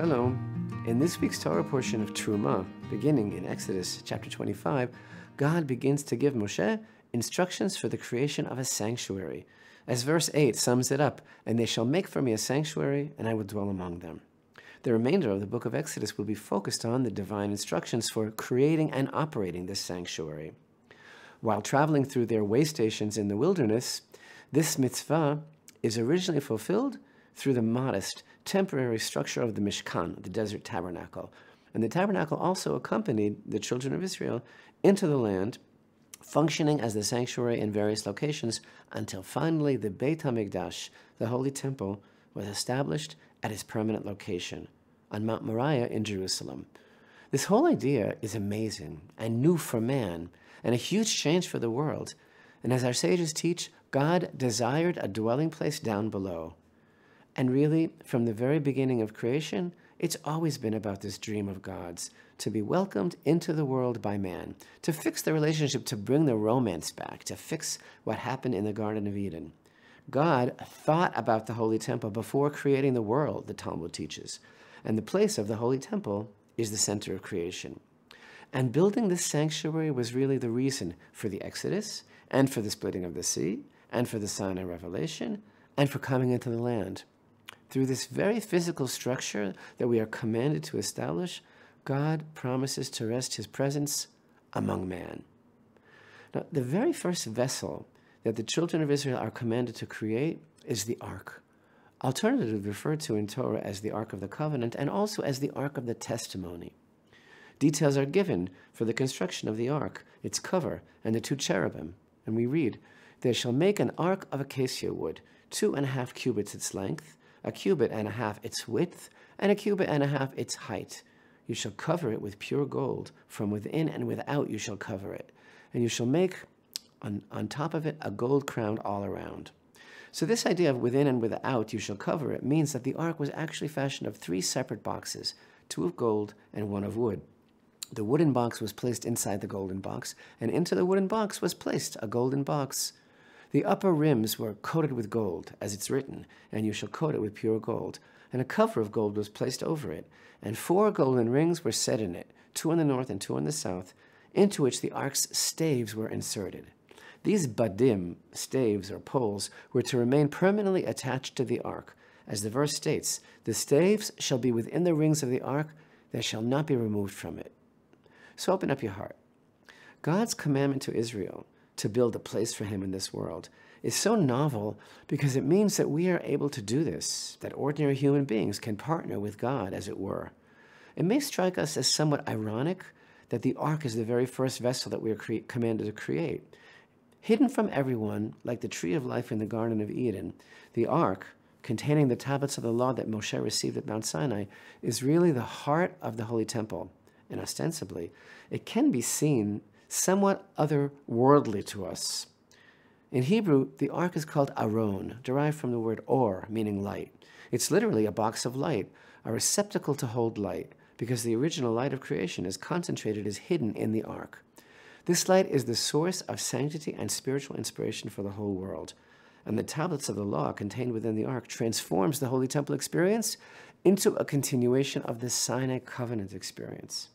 Shalom. In this week's Torah portion of Terumah, beginning in Exodus chapter 25, God begins to give Moshe instructions for the creation of a sanctuary. As verse 8 sums it up, "And they shall make for me a sanctuary, and I will dwell among them." The remainder of the book of Exodus will be focused on the divine instructions for creating and operating this sanctuary. While traveling through their way stations in the wilderness, this mitzvah is originally fulfilled through the modest, temporary structure of the Mishkan, the desert tabernacle. And the tabernacle also accompanied the children of Israel into the land, functioning as the sanctuary in various locations, until finally the Beit HaMikdash, the Holy Temple, was established at its permanent location, on Mount Moriah in Jerusalem. This whole idea is amazing and new for man, and a huge change for the world. And as our sages teach, God desired a dwelling place down below. And really, from the very beginning of creation, it's always been about this dream of God's, to be welcomed into the world by man, to fix the relationship, to bring the romance back, to fix what happened in the Garden of Eden. God thought about the Holy Temple before creating the world, the Talmud teaches, and the place of the Holy Temple is the center of creation. And building this sanctuary was really the reason for the Exodus, and for the splitting of the sea, and for the Sinai Revelation, and for coming into the land. Through this very physical structure that we are commanded to establish, God promises to rest his presence among man. Now, the very first vessel that the children of Israel are commanded to create is the Ark, alternatively referred to in Torah as the Ark of the Covenant and also as the Ark of the Testimony. Details are given for the construction of the Ark, its cover, and the two cherubim. And we read, "They shall make an ark of acacia wood, 2.5 cubits its length, 1.5 cubits its width, and 1.5 cubits its height. You shall cover it with pure gold. From within and without you shall cover it. And you shall make on top of it a gold crown all around." So this idea of within and without you shall cover it means that the ark was actually fashioned of 3 separate boxes, 2 of gold and 1 of wood. The wooden box was placed inside the golden box, and into the wooden box was placed a golden box. The upper rims were coated with gold, as it's written, "And you shall coat it with pure gold." And a cover of gold was placed over it, and 4 golden rings were set in it, 2 on the north and 2 on the south, into which the ark's staves were inserted. These badim, staves or poles, were to remain permanently attached to the ark. As the verse states, "The staves shall be within the rings of the ark, they shall not be removed from it." So open up your heart. God's commandment to Israel to build a place for him in this world is so novel because it means that we are able to do this, that ordinary human beings can partner with God, as it were. It may strike us as somewhat ironic that the ark is the very first vessel that we are commanded to create. Hidden from everyone, like the tree of life in the Garden of Eden, the ark, containing the tablets of the law that Moshe received at Mount Sinai, is really the heart of the Holy Temple. And ostensibly, it can be seen somewhat otherworldly to us. In Hebrew, the ark is called aron, derived from the word or, meaning light. It's literally a box of light, a receptacle to hold light, because the original light of creation is concentrated, is hidden in the ark. This light is the source of sanctity and spiritual inspiration for the whole world. And the tablets of the law contained within the ark transforms the Holy Temple experience into a continuation of the Sinai covenant experience.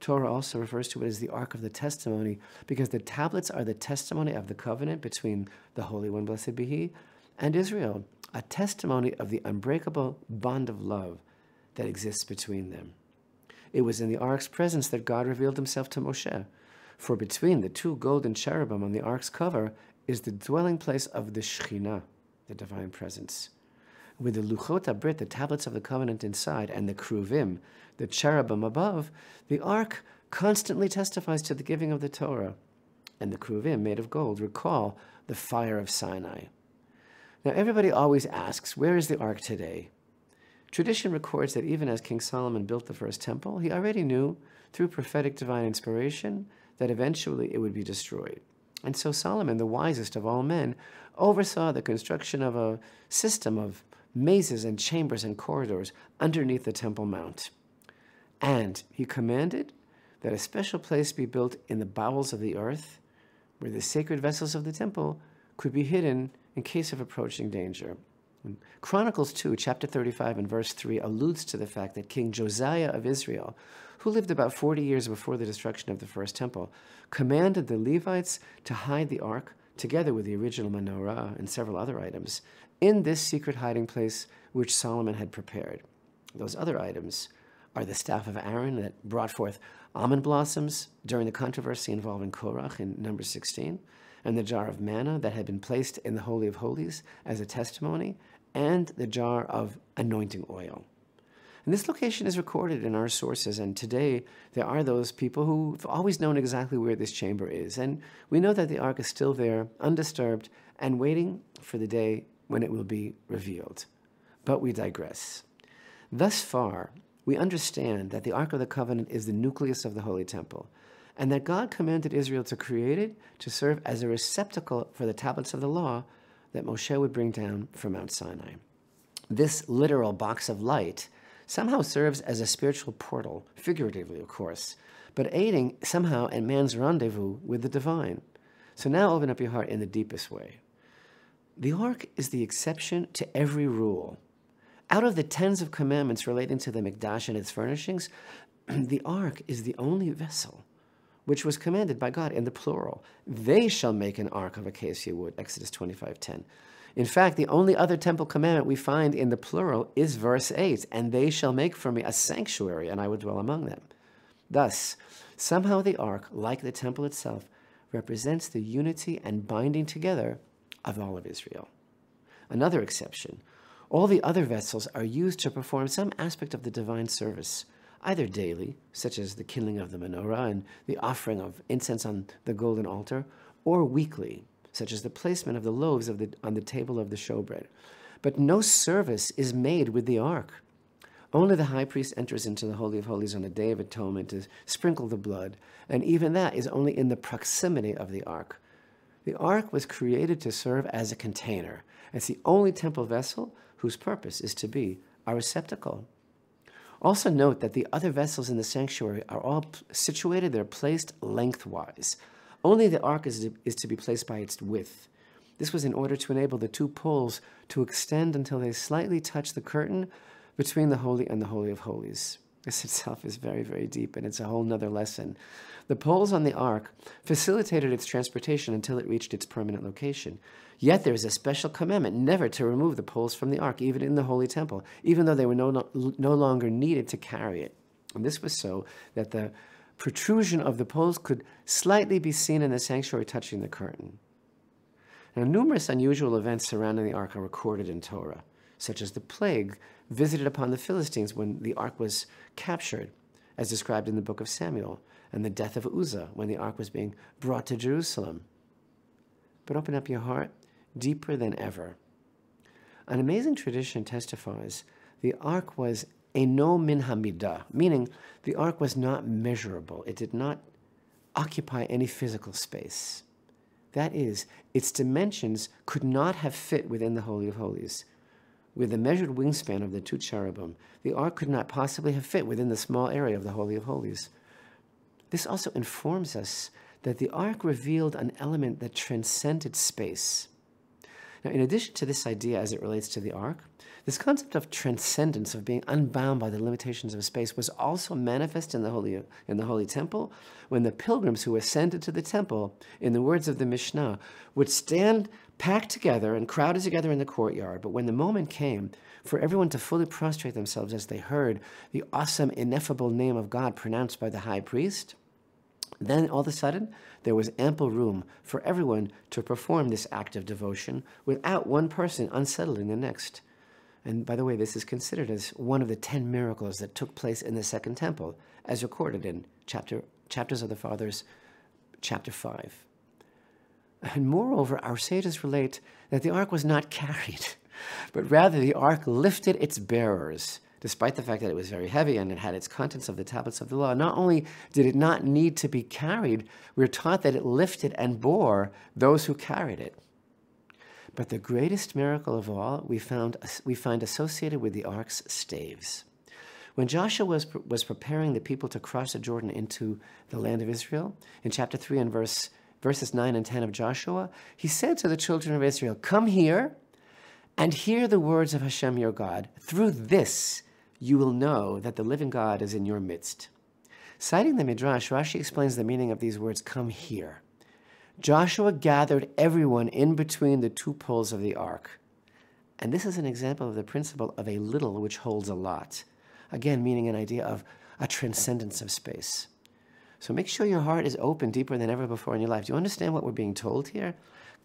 Torah also refers to it as the Ark of the Testimony because the tablets are the testimony of the covenant between the Holy One, blessed be He, and Israel, a testimony of the unbreakable bond of love that exists between them. It was in the ark's presence that God revealed himself to Moshe, for between the 2 golden cherubim on the ark's cover is the dwelling place of the Shechinah, the divine presence. With the Luchot HaBrit, the tablets of the covenant inside, and the Kruvim, the cherubim above, the ark constantly testifies to the giving of the Torah, and the Kruvim, made of gold, recall the fire of Sinai. Now, everybody always asks, where is the ark today? Tradition records that even as King Solomon built the first temple, he already knew, through prophetic divine inspiration, that eventually it would be destroyed. And so Solomon, the wisest of all men, oversaw the construction of a system of mazes and chambers and corridors underneath the Temple Mount. And he commanded that a special place be built in the bowels of the earth where the sacred vessels of the temple could be hidden in case of approaching danger. Chronicles 2, chapter 35 and verse 3 alludes to the fact that King Josiah of Israel, who lived about 40 years before the destruction of the first temple, commanded the Levites to hide the ark, together with the original menorah and several other items, in this secret hiding place which Solomon had prepared. Those other items are the staff of Aaron that brought forth almond blossoms during the controversy involving Korach in Numbers 16, and the jar of manna that had been placed in the Holy of Holies as a testimony, and the jar of anointing oil. And this location is recorded in our sources, and today there are those people who've always known exactly where this chamber is, and we know that the ark is still there, undisturbed, and waiting for the day when it will be revealed. But we digress. Thus far, we understand that the Ark of the Covenant is the nucleus of the Holy Temple, and that God commanded Israel to create it to serve as a receptacle for the tablets of the law that Moshe would bring down from Mount Sinai. This literal box of light somehow serves as a spiritual portal, figuratively of course, but aiding somehow in man's rendezvous with the divine. So now open up your heart in the deepest way. The Ark is the exception to every rule. Out of the tens of commandments relating to the Magdash and its furnishings, the Ark is the only vessel which was commanded by God in the plural. They shall make an ark of acacia wood, Exodus 25:10. In fact, the only other temple commandment we find in the plural is verse 8, and they shall make for me a sanctuary, and I will dwell among them. Thus, somehow the ark, like the temple itself, represents the unity and binding together of all of Israel. Another exception, all the other vessels are used to perform some aspect of the divine service, either daily, such as the kindling of the menorah and the offering of incense on the golden altar, or weekly, such as the placement of the loaves on the table of the showbread. But no service is made with the ark. Only the high priest enters into the Holy of Holies on the Day of Atonement to sprinkle the blood, and even that is only in the proximity of the ark. The ark was created to serve as a container. It's the only temple vessel whose purpose is to be a receptacle. Also note that the other vessels in the sanctuary are all situated, they're placed lengthwise. Only the ark is to be placed by its width. This was in order to enable the two poles to extend until they slightly touch the curtain between the holy and the Holy of Holies. This itself is very, very deep, and it's a whole nother lesson. The poles on the ark facilitated its transportation until it reached its permanent location. Yet there is a special commandment never to remove the poles from the ark, even in the Holy Temple, even though they were no longer needed to carry it. And this was so that the protrusion of the poles could slightly be seen in the sanctuary touching the curtain. Now, numerous unusual events surrounding the ark are recorded in Torah, such as the plague visited upon the Philistines when the ark was captured, as described in the book of Samuel, and the death of Uzzah when the ark was being brought to Jerusalem. But open up your heart deeper than ever. An amazing tradition testifies the ark was eno min hamidah, meaning the ark was not measurable. It did not occupy any physical space. That is, its dimensions could not have fit within the Holy of Holies. With the measured wingspan of the two cherubim, the ark could not possibly have fit within the small area of the Holy of Holies. This also informs us that the ark revealed an element that transcended space. Now, in addition to this idea as it relates to the ark, this concept of transcendence, of being unbound by the limitations of space, was also manifest in the Holy Temple when the pilgrims who ascended to the temple, in the words of the Mishnah, would stand packed together and crowded together in the courtyard. But when the moment came for everyone to fully prostrate themselves as they heard the awesome, ineffable name of God pronounced by the high priest, then all of a sudden, there was ample room for everyone to perform this act of devotion without one person unsettling the next. And by the way, this is considered as one of the 10 miracles that took place in the Second Temple, as recorded in Chapters of the Fathers, chapter 5. And moreover, our sages relate that the ark was not carried, but rather the ark lifted its bearers. Despite the fact that it was very heavy and it had its contents of the tablets of the law, not only did it not need to be carried, we're taught that it lifted and bore those who carried it. But the greatest miracle of all we find associated with the ark's staves. When Joshua was preparing the people to cross the Jordan into the land of Israel, in chapter 3 and verses 9 and 10 of Joshua, he said to the children of Israel, "Come here, And hear the words of Hashem your God. Through this you will know that the living God is in your midst. Citing the Midrash, Rashi explains the meaning of these words, come here. Joshua gathered everyone in between the two poles of the ark. And this is an example of the principle of a little which holds a lot. Again, meaning an idea of a transcendence of space. So make sure your heart is open deeper than ever before in your life. Do you understand what we're being told here?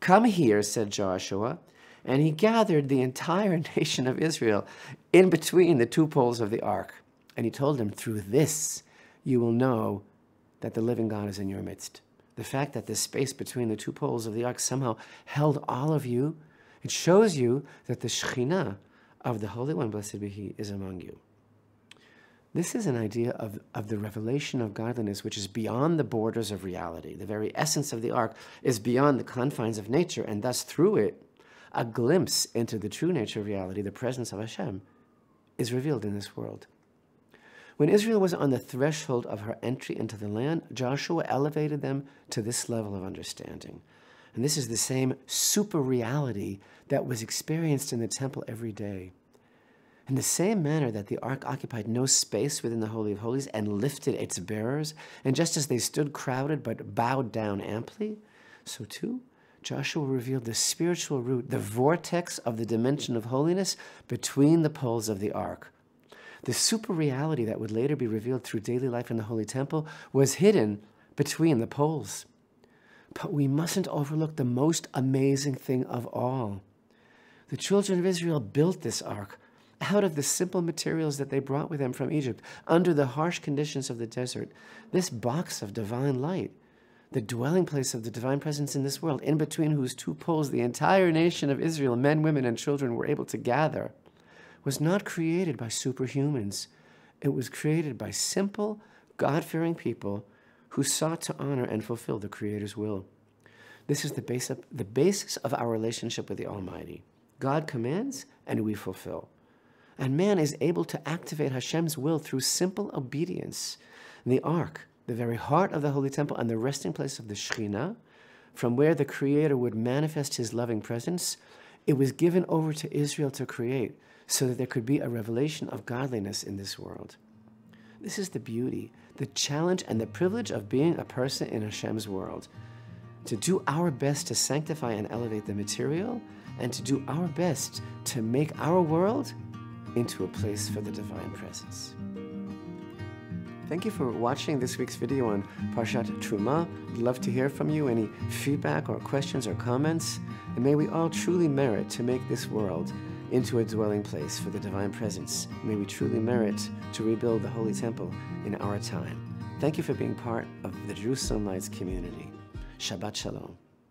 Come here, said Joshua. And he gathered the entire nation of Israel in between the two poles of the ark. And he told them, through this you will know that the living God is in your midst. The fact that this space between the two poles of the ark somehow held all of you, it shows you that the Shechinah of the Holy One, blessed be He, is among you. This is an idea of the revelation of godliness, which is beyond the borders of reality. The very essence of the ark is beyond the confines of nature, and thus through it, a glimpse into the true nature of reality, the presence of Hashem, is revealed in this world. When Israel was on the threshold of her entry into the land, Joshua elevated them to this level of understanding. And this is the same super reality that was experienced in the temple every day. In the same manner that the ark occupied no space within the Holy of Holies and lifted its bearers, and just as they stood crowded but bowed down amply, so too Joshua revealed the spiritual root, the vortex of the dimension of holiness between the poles of the ark. The super reality that would later be revealed through daily life in the Holy Temple was hidden between the poles. But we mustn't overlook the most amazing thing of all. The children of Israel built this ark out of the simple materials that they brought with them from Egypt, under the harsh conditions of the desert. This box of divine light, the dwelling place of the divine presence in this world, in between whose two poles the entire nation of Israel, men, women, and children, were able to gather, was not created by superhumans. It was created by simple, God-fearing people who sought to honor and fulfill the Creator's will. This is the basis of our relationship with the Almighty. God commands, and we fulfill. And man is able to activate Hashem's will through simple obedience. And the Ark, the very heart of the Holy Temple and the resting place of the Shekhinah, from where the Creator would manifest His loving presence, it was given over to Israel to create, so that there could be a revelation of godliness in this world. This is the beauty, the challenge, and the privilege of being a person in Hashem's world, to do our best to sanctify and elevate the material, and to do our best to make our world into a place for the divine presence. Thank you for watching this week's video on Parshat Terumah. I'd love to hear from you, any feedback or questions or comments, and may we all truly merit to make this world into a dwelling place for the divine presence. May we truly merit to rebuild the Holy Temple in our time. Thank you for being part of the Jerusalem Lights community. Shabbat Shalom.